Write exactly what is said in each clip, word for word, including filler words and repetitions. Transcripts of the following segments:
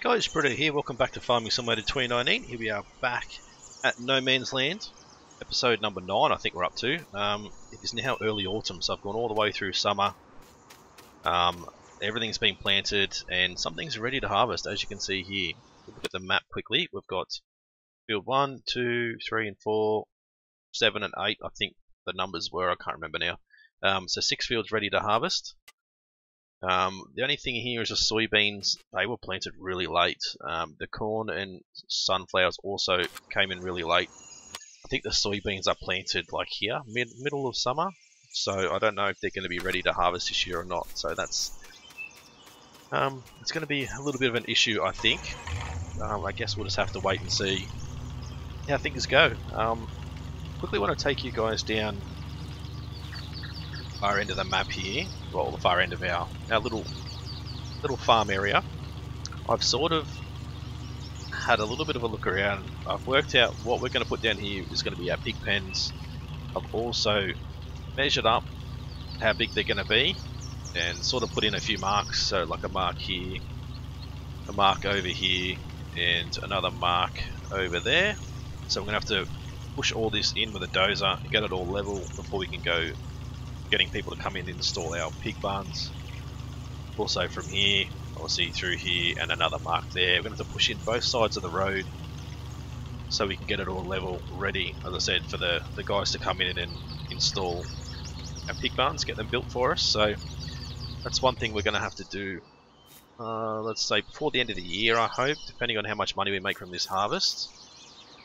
Hey guys, Britto here, welcome back to Farming Simulator twenty nineteen. Here we are back at No Man's Land, episode number nine I think we're up to. Um, it is now early autumn, so I've gone all the way through summer. Um, everything's been planted and something's ready to harvest, as you can see here. Look at the map quickly. We've got field one, two, three and four, seven and eight, I think the numbers were, I can't remember now. Um, so six fields ready to harvest. Um, the only thing here is the soybeans. They were planted really late. Um, the corn and sunflowers also came in really late. I think the soybeans are planted like here, mid middle of summer. So I don't know if they're going to be ready to harvest this year or not. So that's um, it's going to be a little bit of an issue, I think. Um, I guess we'll just have to wait and see how things go. Um, quickly want to take you guys down far end of the map here, well the far end of our, our little little farm area. I've sort of had a little bit of a look around. I've worked out what we're going to put down here is going to be our pig pens. I've also measured up how big they're going to be and sort of put in a few marks, so like a mark here, a mark over here and another mark over there. So we're going to have to push all this in with a dozer and get it all level before we can go getting people to come in and install our pig barns. Also from here, obviously through here and another mark there. We're going to have to push in both sides of the road so we can get it all level ready, as I said, for the, the guys to come in and install our pig barns, get them built for us. So that's one thing we're going to have to do, uh, let's say before the end of the year I hope, depending on how much money we make from this harvest.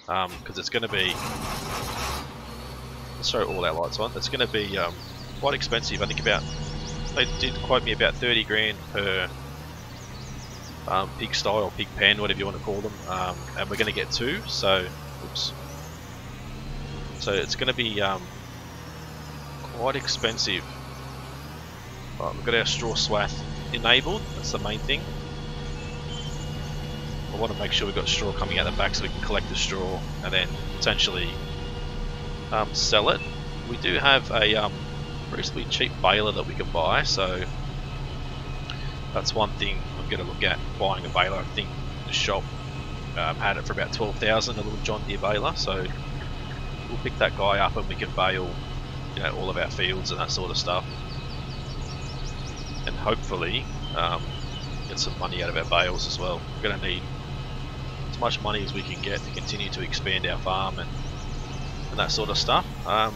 Because um, it's going to be, let's throw all our lights on, it's going to be um, quite expensive. I think about, they did quote me about thirty grand per um, pig style, pig pen, whatever you want to call them, um, and we're going to get two. So, oops. So it's going to be um, quite expensive. Right, we've got our straw swath enabled. That's the main thing. I want to make sure we've got straw coming out the back so we can collect the straw and then potentially um, sell it. We do have a um, reasonably cheap baler that we can buy, so that's one thing I'm going to look at, buying a baler. I think the shop um, had it for about twelve thousand, a little John Deere baler, so we'll pick that guy up and we can bale, you know, all of our fields and that sort of stuff, and hopefully um, get some money out of our bales as well. We're going to need as much money as we can get to continue to expand our farm and, and that sort of stuff. Um,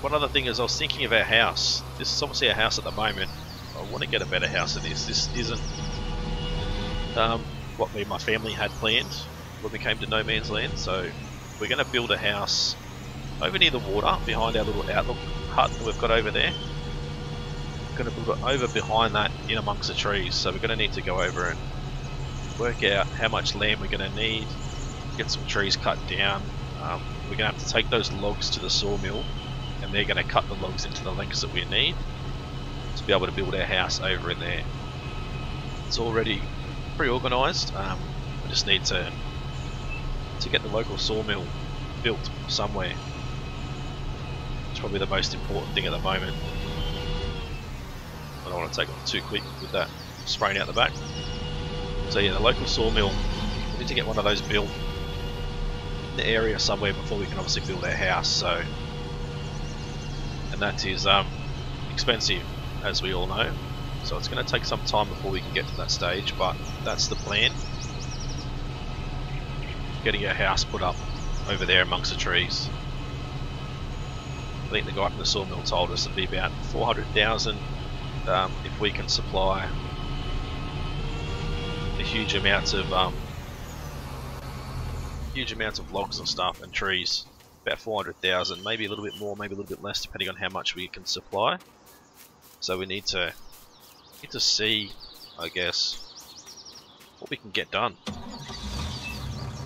One other thing is I was thinking of our house. This is obviously a house at the moment. I want to get a better house than this. This isn't um, what me and my family had planned when we came to No Man's Land. So we're going to build a house over near the water behind our little outlook hut that we've got over there. We're going to build it over behind that in amongst the trees. So we're going to need to go over and work out how much land we're going to need. Get some trees cut down. Um, we're going to have to take those logs to the sawmill, and they're going to cut the logs into the lengths that we need to be able to build our house over in there. It's already pretty organised. Um, I just need to to get the local sawmill built somewhere. It's probably the most important thing at the moment. I don't want to take it too quick with that spraying out the back. So yeah, the local sawmill, we need to get one of those built in the area somewhere before we can obviously build our house. So. And that is um, expensive, as we all know, so it's going to take some time before we can get to that stage, but that's the plan, getting our house put up over there amongst the trees. I think the guy from the sawmill told us it'd be about four hundred thousand um, if we can supply the huge amounts of um, huge amounts of logs and stuff and trees. About four hundred thousand, maybe a little bit more, maybe a little bit less, depending on how much we can supply. So we need to need to see, I guess, what we can get done,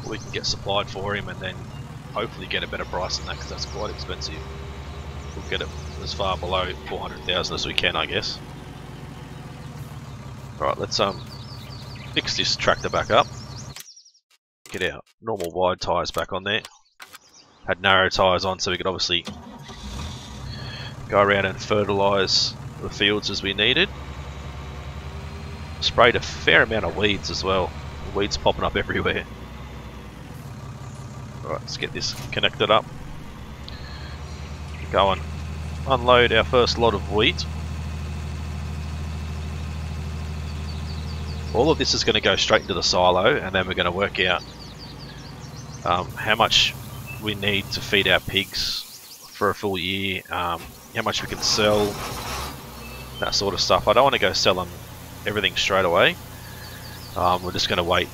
what we can get supplied for him, and then hopefully get a better price than that, because that's quite expensive. We'll get it as far below four hundred thousand as we can, I guess. Right, let's um fix this tractor back up. Get our normal wide tyres back on there. Had narrow tyres on so we could obviously go around and fertilise the fields as we needed. Sprayed a fair amount of weeds as well. Weeds popping up everywhere. Alright, let's get this connected up. Go and unload our first lot of wheat. All of this is going to go straight into the silo, and then we're going to work out um, how much we need to feed our pigs for a full year, um, how much we can sell, that sort of stuff. I don't want to go sell them everything straight away. Um, we're just going to wait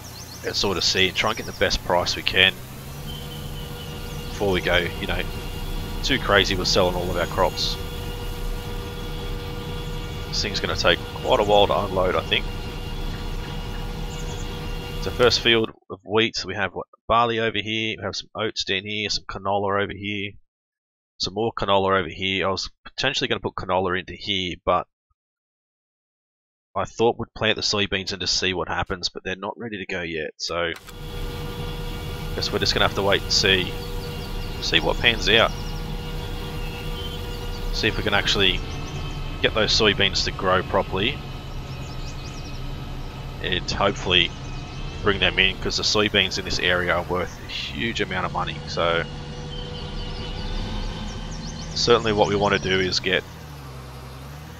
and sort of see and try and get the best price we can before we go, you know, too crazy with selling all of our crops. This thing's going to take quite a while to unload, I think. So first field of wheat, we have what, barley over here, we have some oats down here, some canola over here, some more canola over here. I was potentially going to put canola into here, but I thought we'd plant the soybeans and just see what happens, but they're not ready to go yet, so I guess we're just going to have to wait and see, see what pans out. See if we can actually get those soybeans to grow properly and hopefully bring them in, because the soybeans in this area are worth a huge amount of money. So certainly what we want to do is get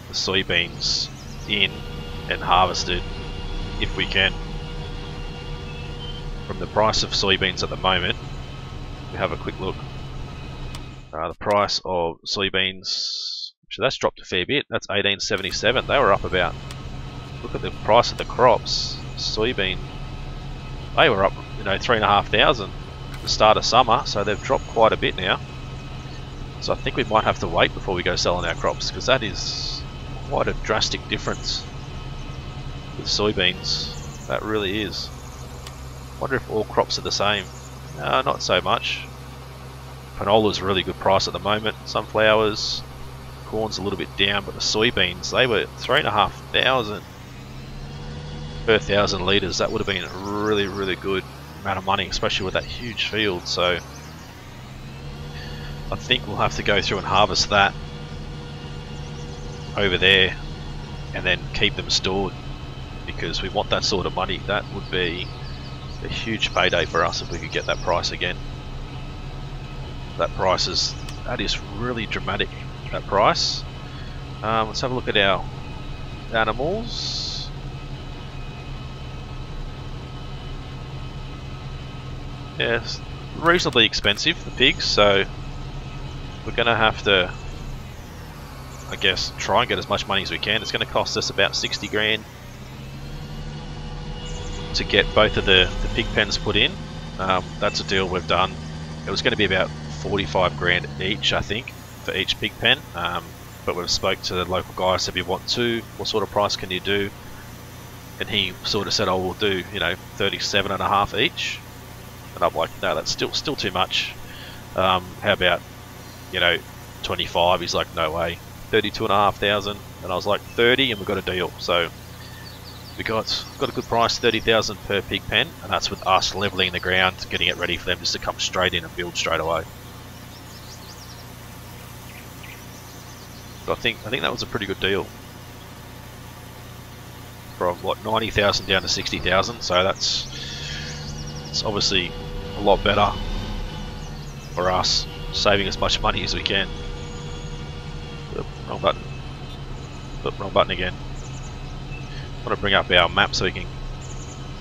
the soybeans in and harvested if we can. From the price of soybeans at the moment, we have a quick look. Uh, the price of soybeans, so that's dropped a fair bit. That's eighteen seventy-seven. They were up about, look at the price of the crops. Soybean, they were up, you know, three and a half thousand at the start of summer, so they've dropped quite a bit now. So I think we might have to wait before we go selling our crops, because that is quite a drastic difference with soybeans. That really is. Wonder if all crops are the same. No, not so much. Canola's a really good price at the moment. Sunflowers, corn's a little bit down, but the soybeans, they were three and a half thousand per thousand litres. That would have been a really, really good amount of money, especially with that huge field. So I think we'll have to go through and harvest that over there and then keep them stored, because we want that sort of money. That would be a huge payday for us if we could get that price again. That price is, that is really dramatic, that price. Um, let's have a look at our animals. Yeah, it's reasonably expensive, the pigs, so we're going to have to, I guess, try and get as much money as we can. It's going to cost us about sixty grand to get both of the, the pig pens put in. Um, that's a deal we've done. It was going to be about forty-five grand each, I think, for each pig pen, um, but we've spoke to the local guy, said we want two, what sort of price can you do? And he sort of said, oh, we'll do, you know, thirty-seven and a half each. And I'm like, no, that's still still too much. Um, how about, you know, twenty-five? He's like, no way. thirty-two and a half thousand. And I was like, thirty, and we got a deal. So we got got a good price, thirty thousand per pig pen, and that's with us leveling the ground, getting it ready for them just to come straight in and build straight away. I think I think that was a pretty good deal. From what, ninety thousand down to sixty thousand, so that's, it's obviously a lot better for us, saving as much money as we can. Oop, wrong button. Oop, wrong button again. I want to bring up our map so we can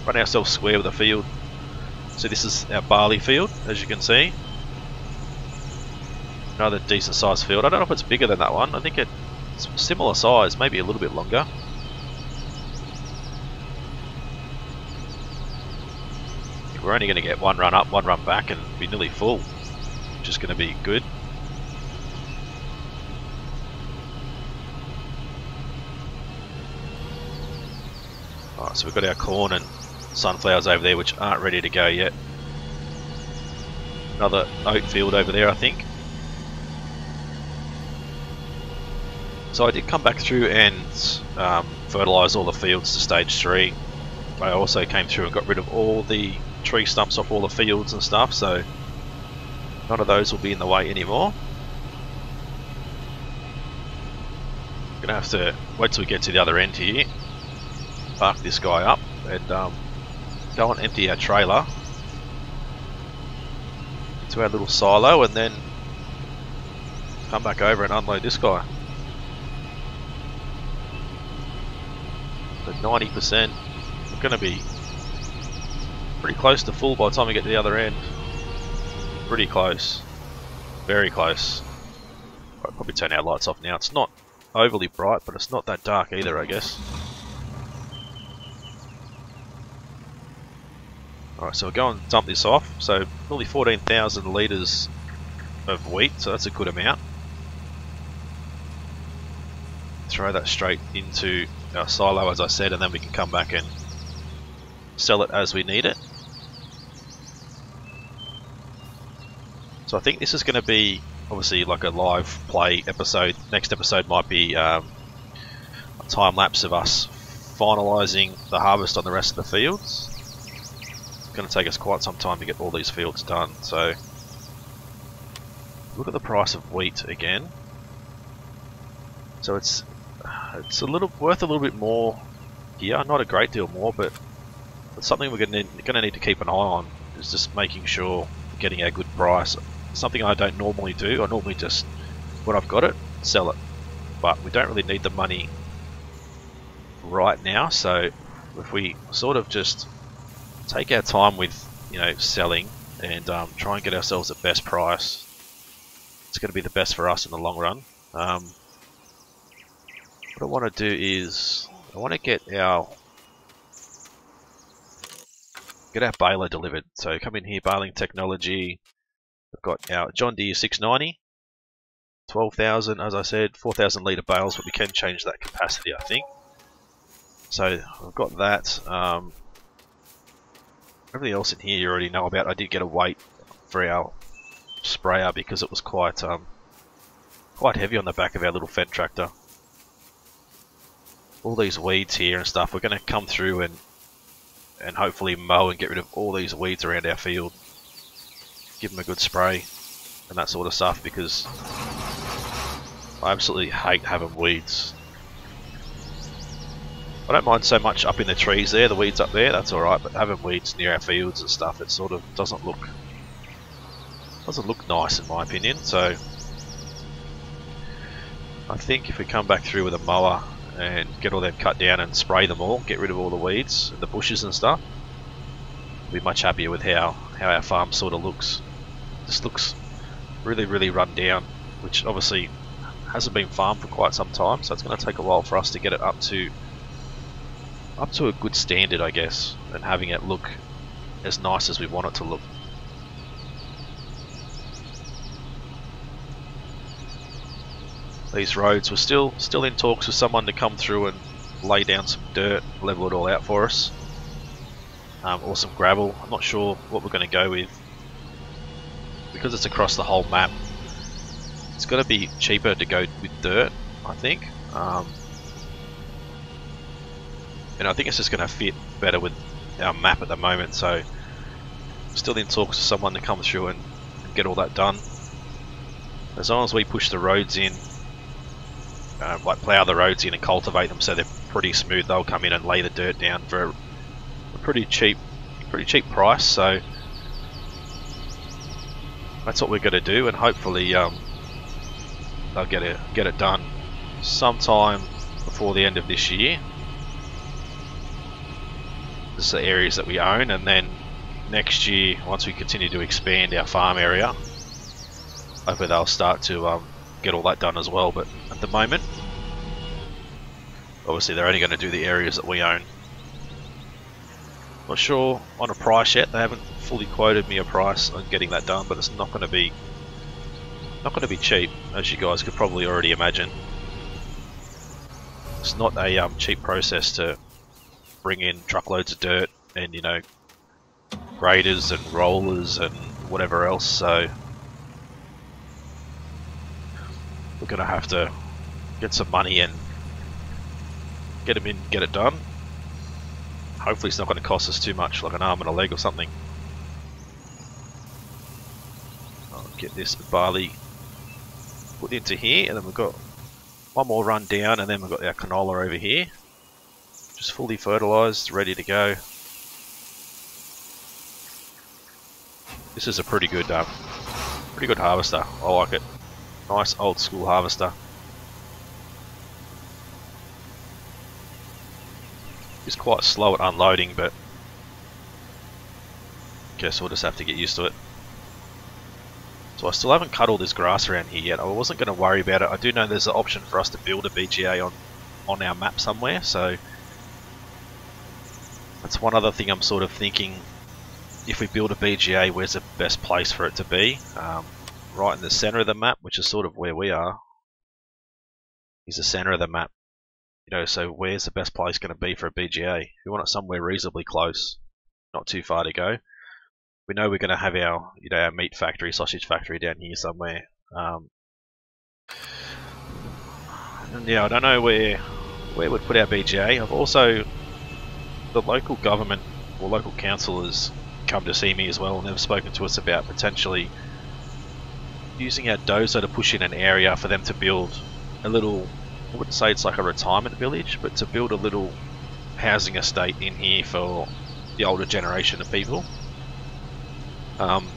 run ourselves square with the field. So this is our barley field, as you can see. Another decent sized field. I don't know if it's bigger than that one. I think it's similar size, maybe a little bit longer. We're only going to get one run up, one run back, and be nearly full, which is going to be good. Alright, so we've got our corn and sunflowers over there, which aren't ready to go yet. Another oat field over there, I think. So I did come back through and um, fertilise all the fields to stage three. I also came through and got rid of all the tree stumps off all the fields and stuff, so none of those will be in the way anymore. We're going to have to wait till we get to the other end here. Park this guy up and um, Don't empty our trailer into our little silo and then come back over and unload this guy. But ninety percent, we're going to be pretty close to full by the time we get to the other end. Pretty close. Very close. I'll probably turn our lights off now. It's not overly bright, but it's not that dark either, I guess. Alright, so we'll go and dump this off. So, nearly fourteen thousand litres of wheat, so that's a good amount. Throw that straight into our silo, as I said, and then we can come back and sell it as we need it. So I think this is going to be, obviously, like a live play episode. Next episode might be um, a time-lapse of us finalising the harvest on the rest of the fields. It's going to take us quite some time to get all these fields done, so... Look at the price of wheat again. So it's it's a little worth a little bit more here, not a great deal more, but it's something we're going to need to keep an eye on, is just making sure we're getting a good price. Something I don't normally do. I normally just, when I've got it, sell it. But we don't really need the money right now, so if we sort of just take our time with, you know, selling and um, try and get ourselves the best price, it's going to be the best for us in the long run. Um, what I want to do is I want to get our get our baler delivered. So come in here, baling technology. We've got our John Deere six ninety, twelve thousand, as I said, four thousand litre bales, but we can change that capacity, I think. So I've got that. Um, everything else in here you already know about. I did get a weight for our sprayer because it was quite um, quite heavy on the back of our little Fendt tractor. All these weeds here and stuff, we're going to come through and, and hopefully mow and get rid of all these weeds around our field. Give them a good spray and that sort of stuff, because I absolutely hate having weeds. I don't mind so much up in the trees there, the weeds up there, that's alright, but having weeds near our fields and stuff, it sort of doesn't look doesn't look nice in my opinion. So I think if we come back through with a mower and get all them cut down and spray them all, get rid of all the weeds and the bushes and stuff, we'll be much happier with how, how our farm sort of looks. This looks really, really run down, which obviously hasn't been farmed for quite some time, so it's going to take a while for us to get it up to up to a good standard, I guess, and having it look as nice as we want it to look. These roads, we're still still in talks with someone to come through and lay down some dirt, level it all out for us, um, or some gravel. I'm not sure what we're going to go with, because it's across the whole map. It's going to be cheaper to go with dirt, I think, um, and I think it's just going to fit better with our map at the moment. So still in talks with someone to come through and, and get all that done. As long as we push the roads in, Uh, like plough the roads in and cultivate them so they're pretty smooth, they'll come in and lay the dirt down for a pretty cheap pretty cheap price. So that's what we're going to do, and hopefully um, they'll get it, get it done sometime before the end of this year. This is the areas that we own, and then next year, once we continue to expand our farm area, hopefully they'll start to um, get all that done as well. But at the moment, obviously they're only going to do the areas that we own. Not sure on a price yet. They haven't fully quoted me a price on getting that done, but it's not going to be not going to be cheap, as you guys could probably already imagine. It's not a um, cheap process to bring in truckloads of dirt and, you know, graders and rollers and whatever else. So we're going to have to get some money and get them in, get it done. Hopefully it's not going to cost us too much, like an arm and a leg or something. I'll get this barley put into here, and then we've got one more run down, and then we've got our canola over here, just fully fertilised, ready to go. This is a pretty good, uh, pretty good harvester. I like it. Nice old school harvester. It's quite slow at unloading, but guess we'll just have to get used to it. So I still haven't cut all this grass around here yet. I wasn't going to worry about it. I do know there's an option for us to build a B G A on on our map somewhere, so that's one other thing I'm sort of thinking. If we build a B G A, where's the best place for it to be? Um, right in the center of the map, which is sort of where we are, is the center of the map. You know, so where's the best place going to be for a B G A? We want it somewhere reasonably close, not too far to go. We know we're going to have our, you know, our meat factory, sausage factory down here somewhere. Um, and yeah, I don't know where where we'd put our B G A. I've also, the local government or local council has come to see me as well, and they've spoken to us about potentially using our dozer to push in an area for them to build a little. I wouldn't say it's like a retirement village, but to build a little housing estate in here for the older generation of people. Um,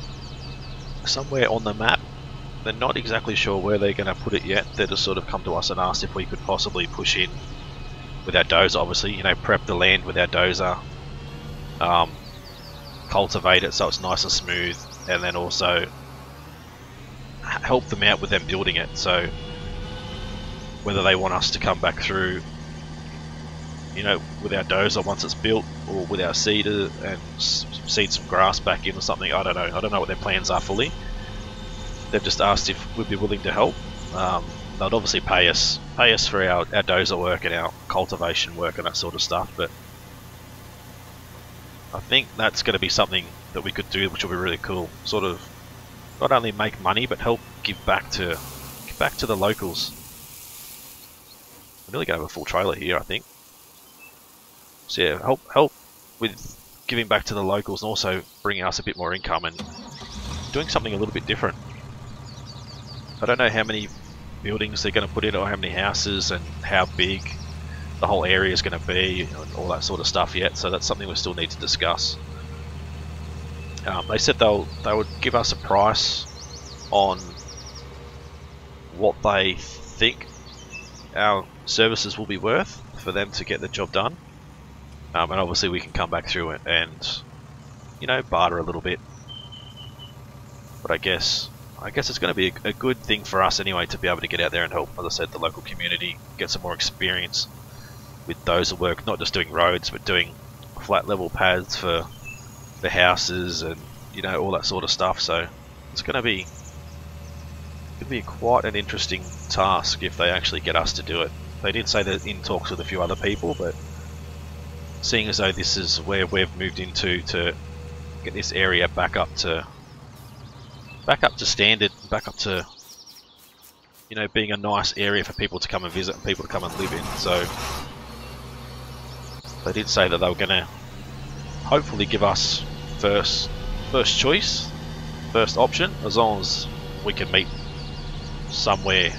somewhere on the map, they're not exactly sure where they're going to put it yet. They've just sort of come to us and asked if we could possibly push in with our dozer, obviously, you know, prep the land with our dozer, um, cultivate it so it's nice and smooth, and then also help them out with them building it. So whether they want us to come back through, you know, with our dozer once it's built, or with our seeder and seed some grass back in or something, I don't know. I don't know what their plans are fully. They've just asked if we'd be willing to help. Um, they'd obviously pay us, pay us for our, our dozer work and our cultivation work and that sort of stuff, but I think that's going to be something that we could do, which will be really cool. Sort of not only make money, but help give back to, give back to the locals. I'm really going to have a full trailer here, I think. So yeah, help help with giving back to the locals, and also bringing us a bit more income and doing something a little bit different. I don't know how many buildings they're going to put in, or how many houses, and how big the whole area is going to be, and all that sort of stuff yet. So that's something we still need to discuss. Um, they said they'll they would give us a price on what they think our services will be worth for them to get the job done, um, and obviously we can come back through it and, you know, barter a little bit. But I guess I guess it's going to be a, a good thing for us anyway to be able to get out there and help, as I said, the local community, get some more experience with those that work, not just doing roads, but doing flat level pads for the houses and, you know, all that sort of stuff. So it's going to be It'd be quite an interesting task if they actually get us to do it. They did say they're in talks with a few other people, but seeing as though this is where we've moved into to get this area back up to back up to standard, back up to, you know, being a nice area for people to come and visit and people to come and live in. So they did say that they were going to hopefully give us first first choice, first option, as long as we can meet somewhere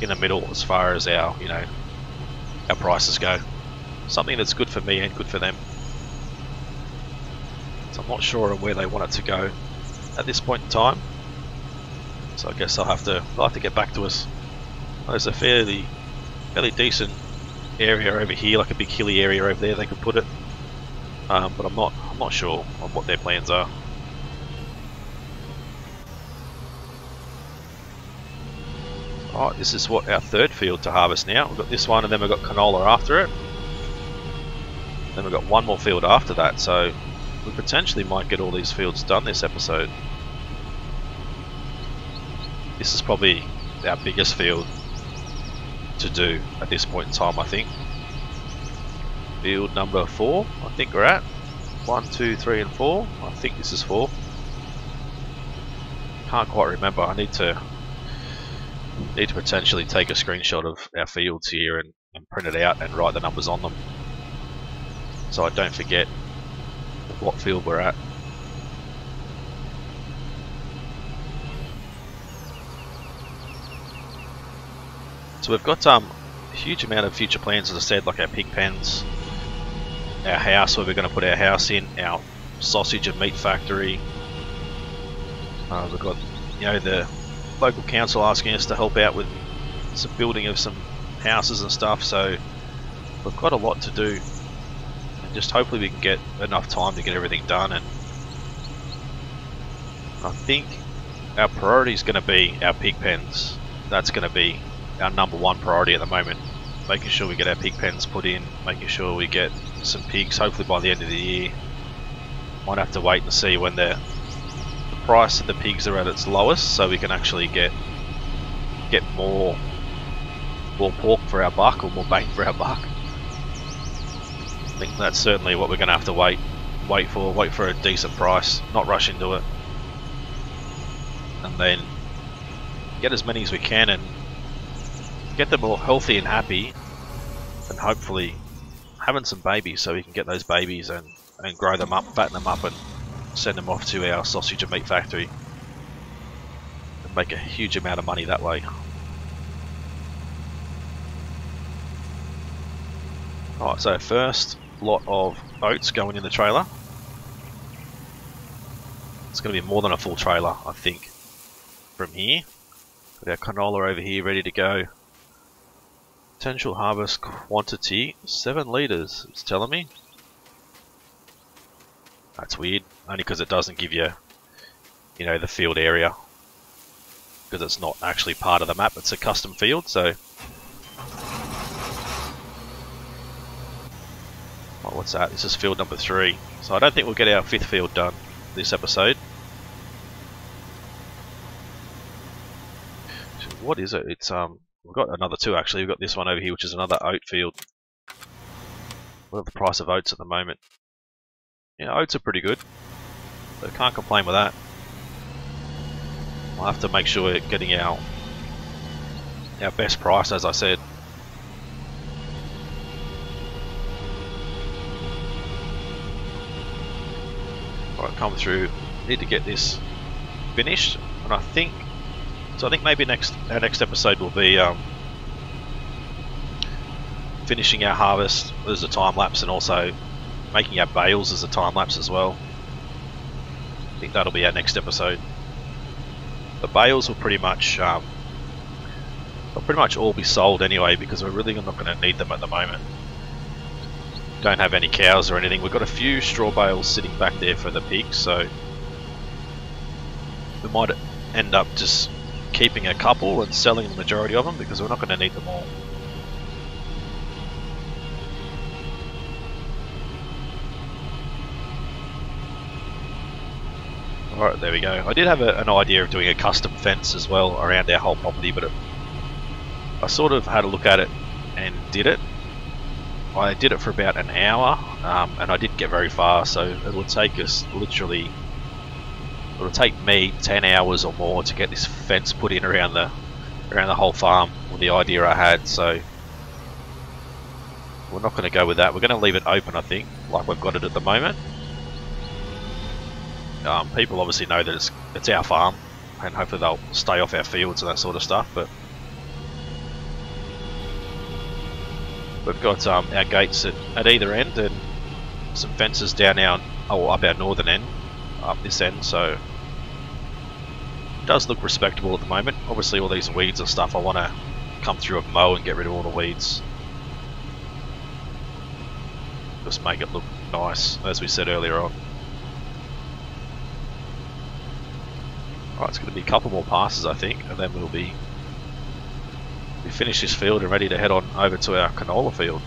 in the middle as far as our, you know, our prices go. Something that's good for me and good for them. So I'm not sure where they want it to go at this point in time. So I guess they'll have to they'll have to get back to us. There's a fairly fairly decent area over here, like a big hilly area over there they could put it. Um, but I'm not I'm not sure on what their plans are. Alright, this is what our third field to harvest now. We've got this one, and then we've got canola after it. Then we've got one more field after that, so we potentially might get all these fields done this episode. This is probably our biggest field to do at this point in time, I think. Field number four, I think we're at. One, two, three, and four. I think this is four. Can't quite remember. I need to... need to potentially take a screenshot of our fields here and, and print it out and write the numbers on them, so I don't forget what field we're at. So we've got um, a huge amount of future plans, as I said, like our pig pens, our house where we're going to put our house in, our sausage and meat factory, Uh, we've got, you know, the local council asking us to help out with some building of some houses and stuff, so we've got a lot to do. And just hopefully we can get enough time to get everything done. And I think our priority is going to be our pig pens. That's going to be our number one priority at the moment. Making sure we get our pig pens put in, making sure we get some pigs hopefully by the end of the year. Might have to wait and see when the price of the pigs are at its lowest, so we can actually get get more more pork for our buck, or more bait for our buck. I think that's certainly what we're going to have to wait wait for, wait for a decent price, not rush into it. And then get as many as we can and get them all healthy and happy, and hopefully having some babies so we can get those babies and, and grow them up, fatten them up, and send them off to our sausage and meat factory and make a huge amount of money that way. Alright, so first lot of oats going in the trailer. It's going to be more than a full trailer, I think, from here. Got our canola over here ready to go. Potential harvest quantity, seven litres, it's telling me. That's weird, only because it doesn't give you, you know, the field area. Because it's not actually part of the map, it's a custom field, so... Oh, what's that? This is field number three. So I don't think we'll get our fifth field done this episode. So what is it? It's um, we've got another two actually. We've got this one over here, which is another oat field. What are the price of oats at the moment? Yeah, oats are pretty good. So I can't complain with that. We'll have to make sure we're getting our our best price, as I said. Alright, come through. Need to get this finished, and I think so. I think maybe next our next episode will be um, finishing our harvest as a time lapse, and also making our bales as a time lapse as well. I think that'll be our next episode. The bales will pretty much um, will pretty much all be sold anyway, because we're really not going to need them at the moment. Don't have any cows or anything. We've got a few straw bales sitting back there for the pigs, so we might end up just keeping a couple and selling the majority of them, because we're not going to need them all. Alright, there we go. I did have a, an idea of doing a custom fence as well around our whole property, but it, I sort of had a look at it and did it. I did it for about an hour, um, and I didn't get very far, so it will take us literally, it will take me ten hours or more to get this fence put in around the around the whole farm with the idea I had, so we're not going to go with that. We're going to leave it open, I think, like we've got it at the moment. Um, people obviously know that it's, it's our farm, and hopefully they'll stay off our fields and that sort of stuff, but we've got um, our gates at, at either end, and some fences down our, or up our northern end, up this end, so it does look respectable at the moment. Obviously all these weeds and stuff, I want to come through and mow and get rid of all the weeds. Just make it look nice, as we said earlier on. Alright, it's going to be a couple more passes I think, and then we'll be We finish this field and ready to head on over to our canola field.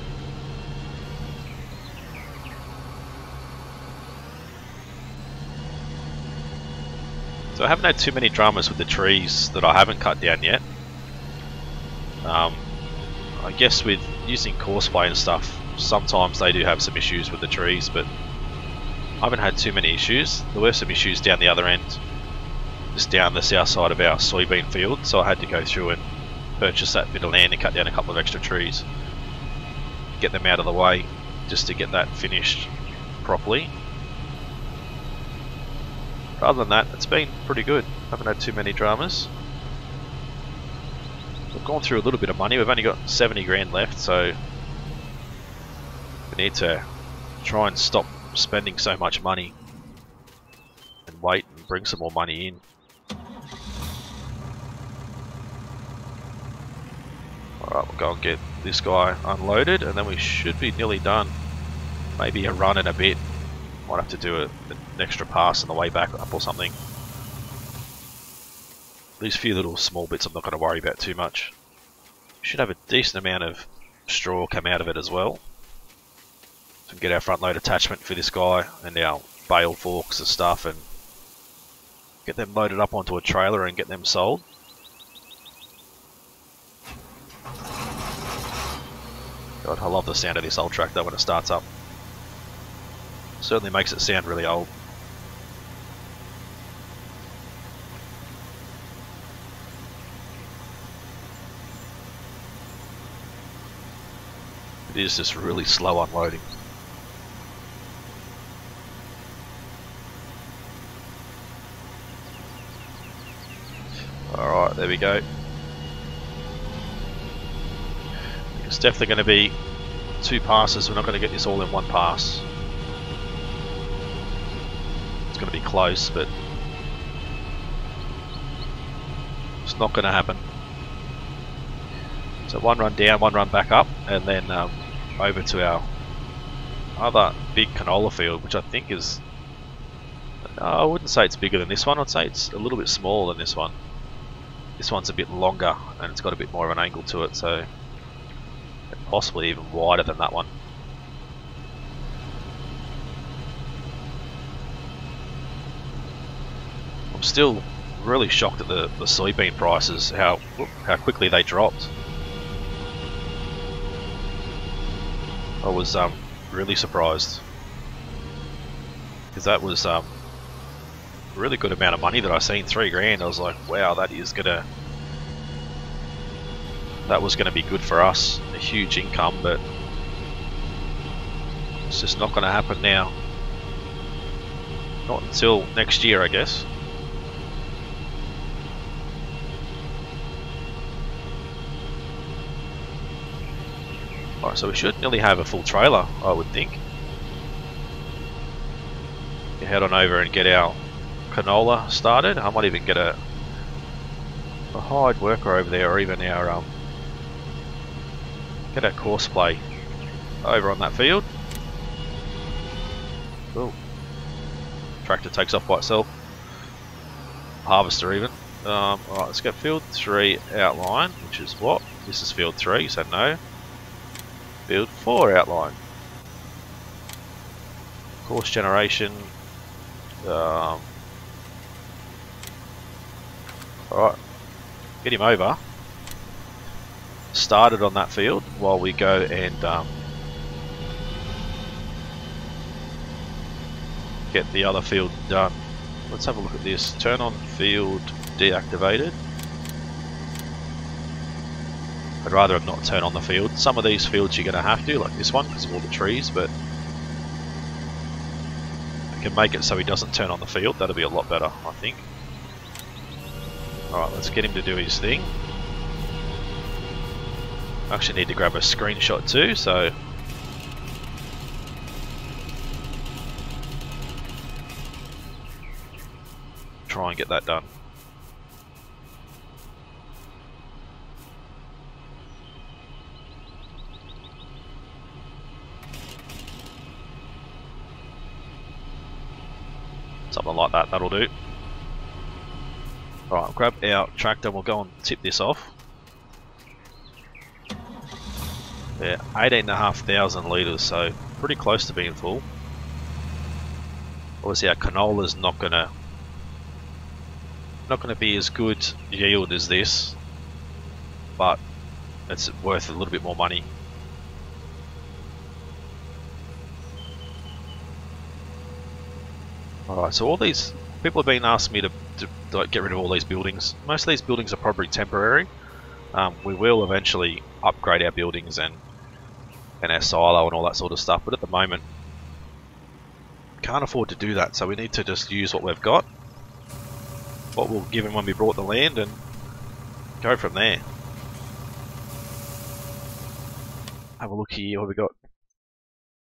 So I haven't had too many dramas with the trees that I haven't cut down yet. Um, I guess with using Courseplay and stuff, sometimes they do have some issues with the trees, but I haven't had too many issues. There were some issues down the other end, just down the south side of our soybean field, so I had to go through and purchase that bit of land and cut down a couple of extra trees, get them out of the way just to get that finished properly. But other than that, it's been pretty good. Haven't had too many dramas. We've gone through a little bit of money. We've only got seventy grand left, so we need to try and stop spending so much money and wait and bring some more money in. Alright, we'll go and get this guy unloaded and then we should be nearly done. Maybe a run in a bit. Might have to do a, an extra pass on the way back up or something. These few little small bits I'm not going to worry about too much. Should have a decent amount of straw come out of it as well. So we can get our front load attachment for this guy and our baled forks and stuff and get them loaded up onto a trailer and get them sold. God, I love the sound of this old track though when it starts up. Certainly makes it sound really old. It is just really slow unloading. Alright, there we go. It's definitely going to be two passes, we're not going to get this all in one pass. It's going to be close, but it's not going to happen. So one run down, one run back up, and then um, over to our other big canola field, which I think is, no, I wouldn't say it's bigger than this one, I'd say it's a little bit smaller than this one. This one's a bit longer, and it's got a bit more of an angle to it, so possibly even wider than that one. I'm still really shocked at the, the soybean prices, how how quickly they dropped. I was um, really surprised because that was um, a really good amount of money that I seen, three grand. I was like, wow, that is gonna. That was going to be good for us, a huge income, but it's just not going to happen now. Not until next year, I guess. Alright, so we should nearly have a full trailer, I would think. We head on over and get our canola started. I might even get a, a hired worker over there, or even our um, get our course play over on that field. Cool. Tractor takes off by itself. Harvester even. Um, Alright, let's get field three outline, which is what? This is field three, so no. Field four outline. Course generation. Um, Alright. Get him over. Started on that field while we go and um, get the other field done. Let's have a look at this. Turn on field deactivated. I'd rather not turn on the field. Some of these fields you're going to have to, like this one because of all the trees, but I can make it so he doesn't turn on the field. That'll be a lot better, I think. Alright, let's get him to do his thing. Actually need to grab a screenshot too, so try and get that done. Something like that, that'll do. Alright, grab our tractor, we'll go and tip this off. Yeah, eighteen and a half thousand litres, so pretty close to being full. Obviously our canola's not gonna not gonna be as good yield as this, but it's worth a little bit more money. Alright, so all these people have been asking me to, to, to like, get rid of all these buildings. Most of these buildings are probably temporary. Um, we will eventually upgrade our buildings and and our silo and all that sort of stuff, but at the moment can't afford to do that, so we need to just use what we've got, what we'll give them when we brought the land, and go from there. Have a look here. What have we got?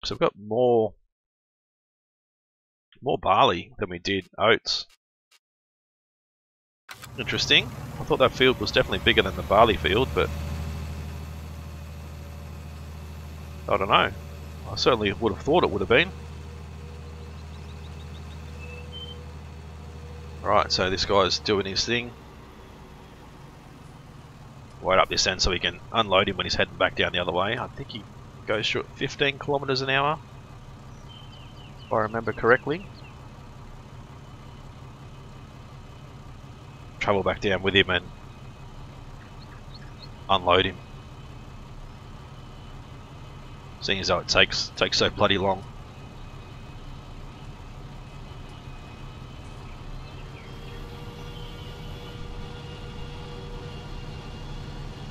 So we've got more more barley than we did oats. Interesting. I thought that field was definitely bigger than the barley field, but I don't know. I certainly would have thought it would have been. Alright, so this guy's doing his thing. Right up this end so we can unload him when he's heading back down the other way. I think he goes through at fifteen kilometers an hour, if I remember correctly. Travel back down with him and unload him. Seeing as though it takes takes so bloody long.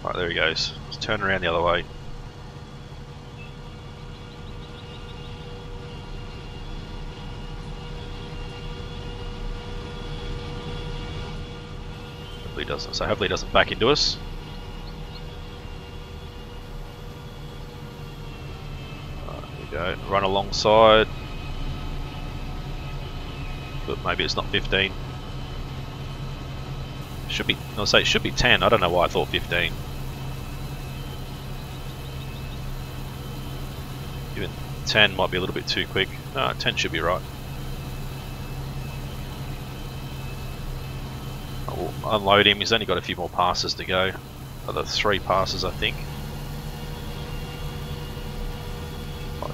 Right, there he goes. Let's turn around the other way. Hopefully it doesn't. So hopefully it doesn't back into us. Go run alongside, but maybe it's not fifteen. Should be, I'll say it should be ten. I don't know why I thought fifteen. Even ten might be a little bit too quick. No, ten should be right. I will unload him. He's only got a few more passes to go. Another three passes, I think.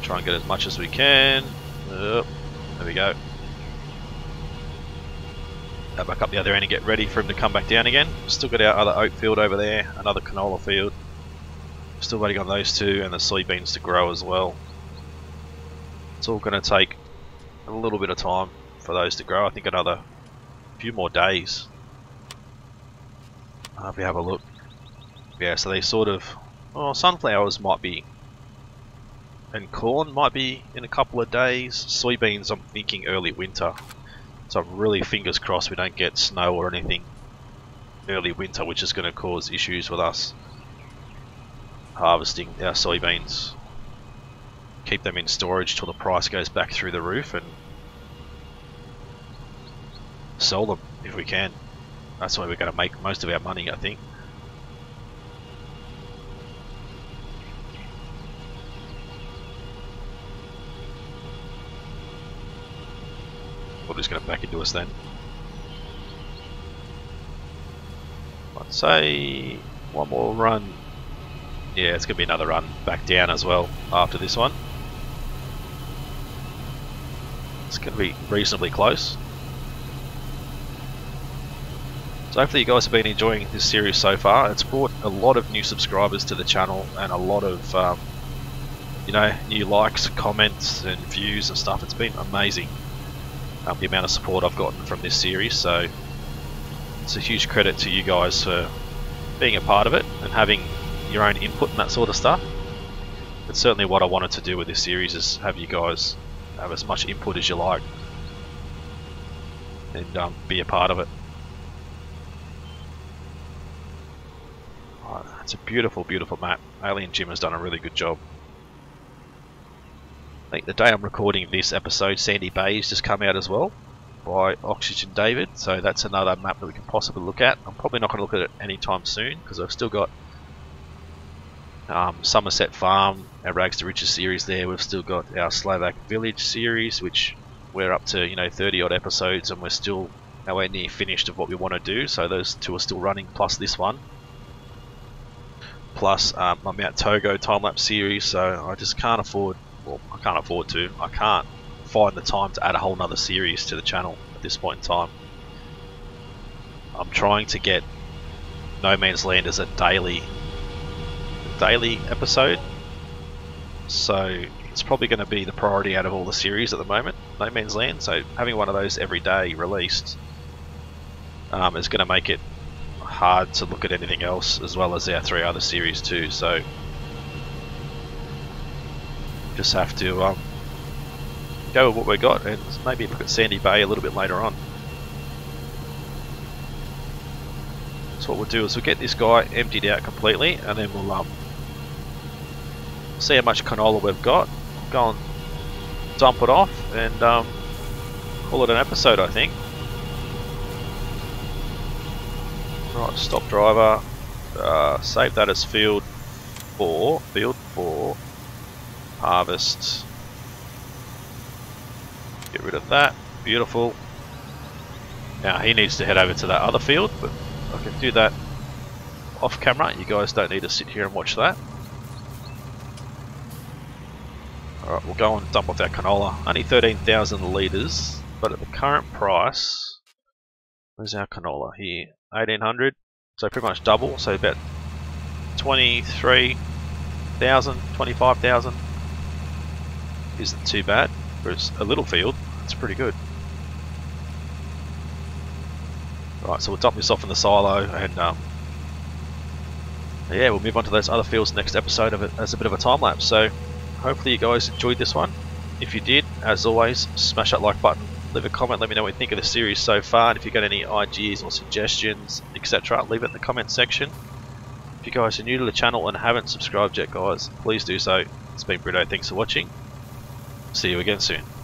Try and get as much as we can. There we go. Go back up the other end and get ready for him to come back down again. Still got our other oat field over there, another canola field. Still waiting on those two and the soybeans to grow as well. It's all going to take a little bit of time for those to grow. I think another few more days. Uh, if we have a look. Yeah, so they sort of... Oh, sunflowers might be... and corn might be in a couple of days. Soybeans, I'm thinking early winter. So I'm really fingers crossed we don't get snow or anything early winter, which is going to cause issues with us harvesting our soybeans. Keep them in storage till the price goes back through the roof and sell them if we can. That's where we're going to make most of our money, I think. Just going to back into us then. I'd say one more run. Yeah, it's going to be another run back down as well after this one. It's going to be reasonably close. So hopefully you guys have been enjoying this series so far. It's brought a lot of new subscribers to the channel and a lot of um, you know, new likes, comments and views and stuff. It's been amazing. Um, the amount of support I've gotten from this series, so it's a huge credit to you guys for being a part of it and having your own input and that sort of stuff. It's certainly what I wanted to do with this series, is have you guys have as much input as you like and um, be a part of it. Oh, it's a beautiful, beautiful map. Alien Jim has done a really good job. I think the day I'm recording this episode, Sandy Bay has just come out as well by Oxygen David, so that's another map that we can possibly look at. I'm probably not going to look at it anytime soon because I've still got um, Somerset Farm, our Rags to Riches series there. We've still got our Slovak Village series, which we're up to, you know, thirty odd episodes, and we're still nowhere near finished of what we want to do. So those two are still running, plus this one. Plus um, my Mount Togo time-lapse series, so I just can't afford... Well, I can't afford to. I can't find the time to add a whole nother series to the channel at this point in time. I'm trying to get No Man's Land as a daily daily episode. So it's probably going to be the priority out of all the series at the moment, No Man's Land. So having one of those every day released um, is going to make it hard to look at anything else, as well as our three other series too. So just have to um, go with what we got and maybe look at Sandy Bay a little bit later on. So what we'll do is we'll get this guy emptied out completely, and then we'll um, see how much canola we've got, go and dump it off and um, call it an episode, I think. Right, stop driver, uh, save that as field four, field four. harvest. Get rid of that. Beautiful. Now he needs to head over to that other field, but I can do that off camera. You guys don't need to sit here and watch that. Alright, we'll go and dump off our canola. Only thirteen thousand litres, but at the current price, where's our canola here? eighteen hundred, so pretty much double, so about twenty-three thousand, twenty-five thousand isn't too bad. For a little field, it's pretty good. Right, so we'll dump this off in the silo, and um, yeah, we'll move on to those other fields next episode of it as a bit of a time lapse. So hopefully you guys enjoyed this one. If you did, as always, smash that like button, leave a comment, let me know what you think of the series so far, and if you got any ideas or suggestions, et cetera, leave it in the comment section. If you guys are new to the channel and haven't subscribed yet, guys, please do so. It's been Britto, thanks for watching. See you again soon.